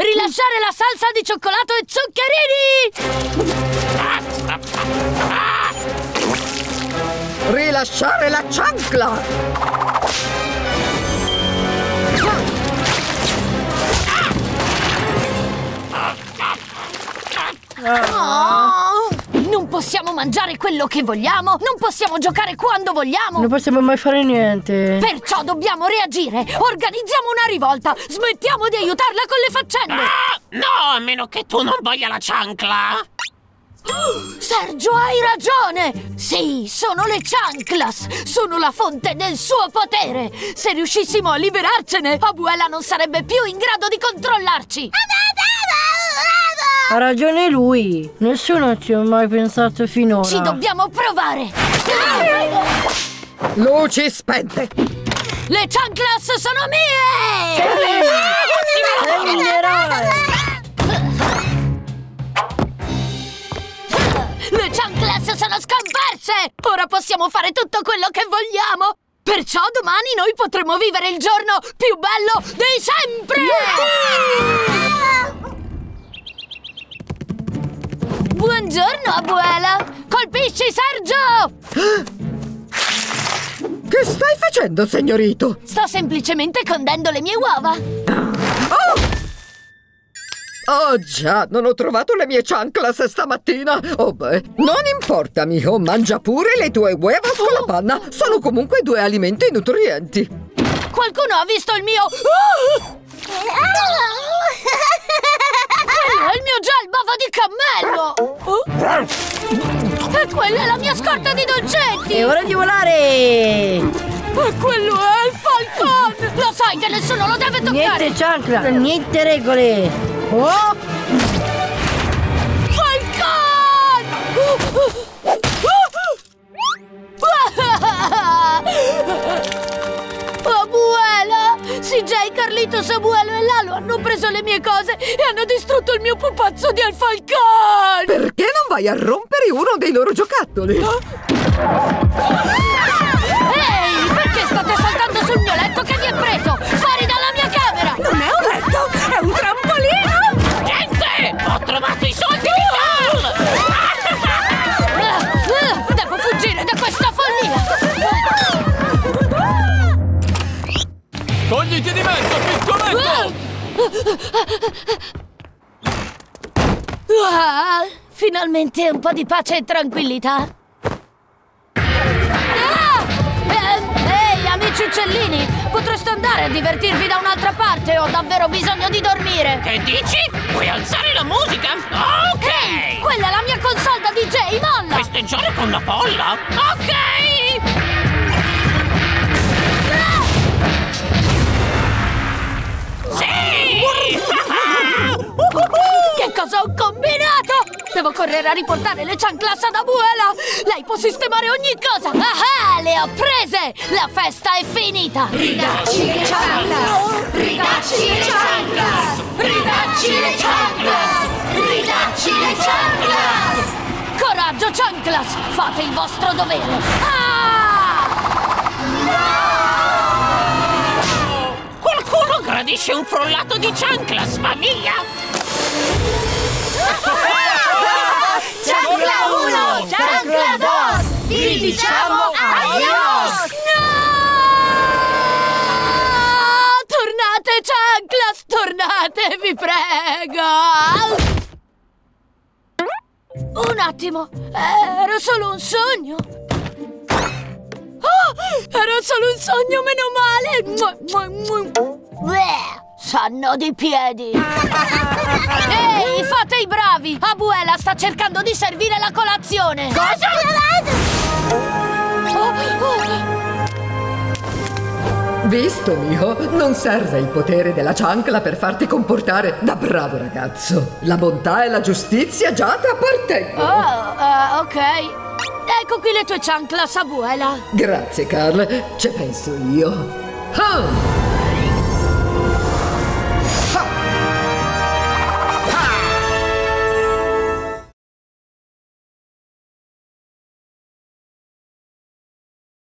rilasciare la salsa di cioccolato e zuccherini! Rilasciare la ciancla! Oh. Non possiamo mangiare quello che vogliamo, non possiamo giocare quando vogliamo. Non possiamo mai fare niente. Perciò dobbiamo reagire, organizziamo una rivolta, smettiamo di aiutarla con le faccende. Ah, no, a meno che tu non voglia la ciancla. Sergio, hai ragione! Sì, sono le chanclas! Sono la fonte del suo potere! Se riuscissimo a liberarcene, Abuela non sarebbe più in grado di controllarci! Ha ragione lui! Nessuno ci ha mai pensato finora! Ci dobbiamo provare! Luci spente! Le chanclas sono mie! Sì, le chanclas sono scomparse! Ora possiamo fare tutto quello che vogliamo! Perciò domani noi potremo vivere il giorno più bello di sempre! Buongiorno, Abuela! Colpisci Sergio! Che stai facendo, signorito? Sto semplicemente condendo le mie uova! Oh! Oh già, non ho trovato le mie chanclas stamattina. Oh beh, non importa, amico, mangia pure le tue uova con la panna. Sono comunque due alimenti nutrienti. Qualcuno ha visto il mio... Quello è il mio gel bava di cammello. E quella è la mia scorta di dolcetti. È ora di volare. E quello è il falcone. Lo sai che nessuno lo deve toccare. Niente chancla, niente regole. Oh! Falcon! Abuela! CJ, Carlito, Samuelo e Lalo hanno preso le mie cose e hanno distrutto il mio pupazzo di alfalcon! Perché non vai a rompere uno dei loro giocattoli? Ehi! Perché state saltando sul mio letto che vi è preso? Fuori dalla mia camera! Non è un letto! È un trampolino! Ho trovato i soldi di Carl! Devo fuggire da questa follia! Togliti di mezzo, piccoletto! Finalmente un po' di pace e tranquillità! Ehi, amici uccellini! Potreste andare a divertirvi da un'altra parte, ho davvero bisogno di dormire! Che dici? Vuoi alzare la musica? Ok! Hey, quella è la mia console da DJ, molla! Festeggiare con la folla? Ok! Ah! Sì! Che cosa ho combinato? Devo correre a riportare le chanclas ad Abuela! Lei può sistemare ogni cosa! Ah, le ho prese! La festa è finita! Ridacci le chanclas! Ridacci le chanclas! Ridacci le chanclas! Ridacci le chanclas! Coraggio, chanclas! Fate il vostro dovere! Ah! No! Qualcuno gradisce un frullato di chanclas, famiglia! Chancla 1, Chancla 2, vi diciamo adios! No! Tornate Chanclas, tornate, vi prego! Un attimo, era solo un sogno! Oh, era solo un sogno, meno male! Sanno di piedi! Ehi, fate i bravi! Abuela sta cercando di servire la colazione! Cosa? Visto, mio, non serve il potere della chancla per farti comportare da bravo ragazzo! La bontà e la giustizia già ti appartengono! Oh, ok! Ecco qui le tue chanclas, Abuela! Grazie, Carl! Ci penso io! Ah!